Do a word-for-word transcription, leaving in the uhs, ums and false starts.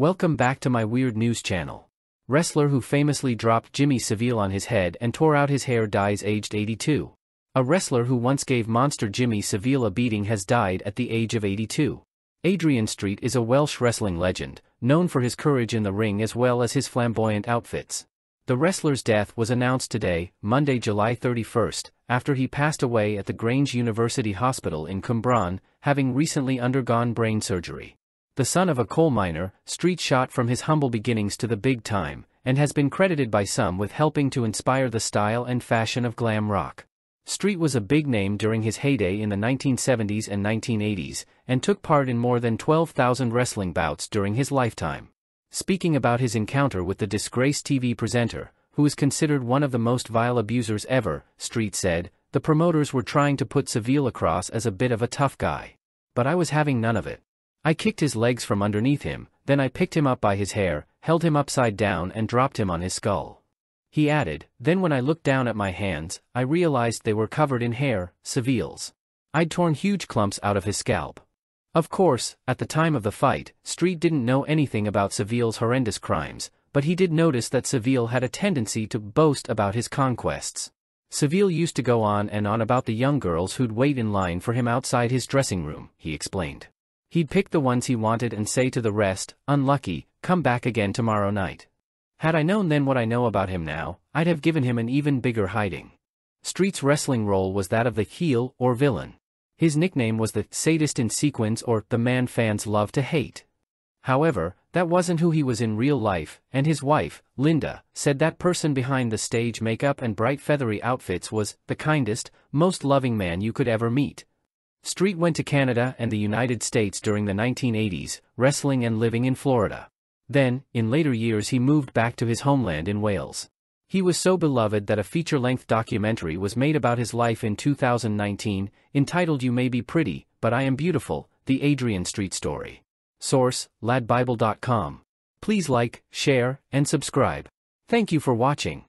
Welcome back to my weird news channel. Wrestler who famously dropped Jimmy Savile on his head and tore out his hair dies aged eighty-two. A wrestler who once gave monster Jimmy Savile a beating has died at the age of eighty-two. Adrian Street is a Welsh wrestling legend, known for his courage in the ring as well as his flamboyant outfits. The wrestler's death was announced today, Monday, July thirty-first, after he passed away at the Grange University Hospital in Cymbron, having recently undergone brain surgery. The son of a coal miner, Street shot from his humble beginnings to the big time, and has been credited by some with helping to inspire the style and fashion of glam rock. Street was a big name during his heyday in the nineteen seventies and nineteen eighties, and took part in more than twelve thousand wrestling bouts during his lifetime. Speaking about his encounter with the disgraced T V presenter, who is considered one of the most vile abusers ever, Street said, "The promoters were trying to put Savile across as a bit of a tough guy. But I was having none of it. I kicked his legs from underneath him, then I picked him up by his hair, held him upside down and dropped him on his skull." He added, "Then when I looked down at my hands, I realized they were covered in hair, Savile's. I'd torn huge clumps out of his scalp." Of course, at the time of the fight, Street didn't know anything about Savile's horrendous crimes, but he did notice that Savile had a tendency to boast about his conquests. Savile used to go on and on about the young girls who'd wait in line for him outside his dressing room, he explained. He'd pick the ones he wanted and say to the rest, "Unlucky, come back again tomorrow night." Had I known then what I know about him now, I'd have given him an even bigger hiding. Street's wrestling role was that of the heel or villain. His nickname was the sadist in sequins or the man fans love to hate. However, that wasn't who he was in real life, and his wife, Linda, said that person behind the stage makeup and bright feathery outfits was the kindest, most loving man you could ever meet. Street went to Canada and the United States during the nineteen eighties, wrestling and living in Florida. Then, in later years he moved back to his homeland in Wales. He was so beloved that a feature-length documentary was made about his life in two thousand nineteen, entitled "You May Be Pretty, But I Am Beautiful, The Adrian Street Story." Source, lad bible dot com. Please like, share, and subscribe. Thank you for watching.